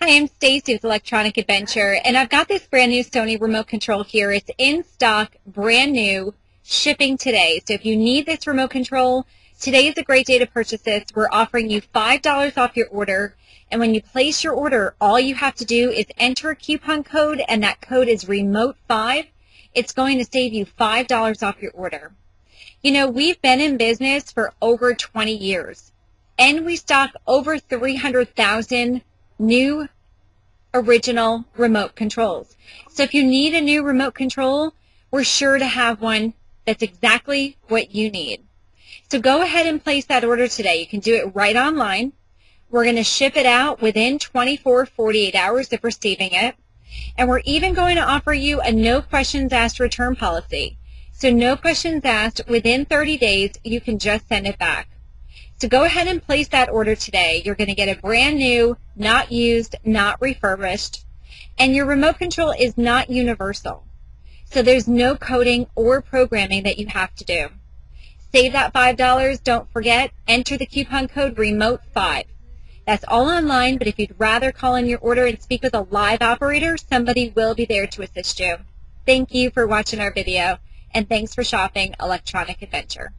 Hi, I'm Stacey with Electronic Adventure, and I've got this brand new Sony remote control here. It's in stock, brand new, shipping today. So if you need this remote control, today is a great day to purchase this. We're offering you $5 off your order, and when you place your order, all you have to do is enter a coupon code, and that code is REMOTE5. It's going to save you $5 off your order. You know, we've been in business for over 20 years, and we stock over 300,000 new original remote controls. So if you need a new remote control, we're sure to have one that's exactly what you need. So go ahead and place that order today. You can do it right online. We're going to ship it out within 24, 48 hours of receiving it. And we're even going to offer you a no questions asked return policy. So no questions asked, within 30 days, you can just send it back. So go ahead and place that order today. You're going to get a brand new, not used, not refurbished, and your remote control is not universal. So there's no coding or programming that you have to do. Save that $5. Don't forget, enter the coupon code REMOTE5. That's all online, but if you'd rather call in your order and speak with a live operator, somebody will be there to assist you. Thank you for watching our video, and thanks for shopping Electronic Adventure.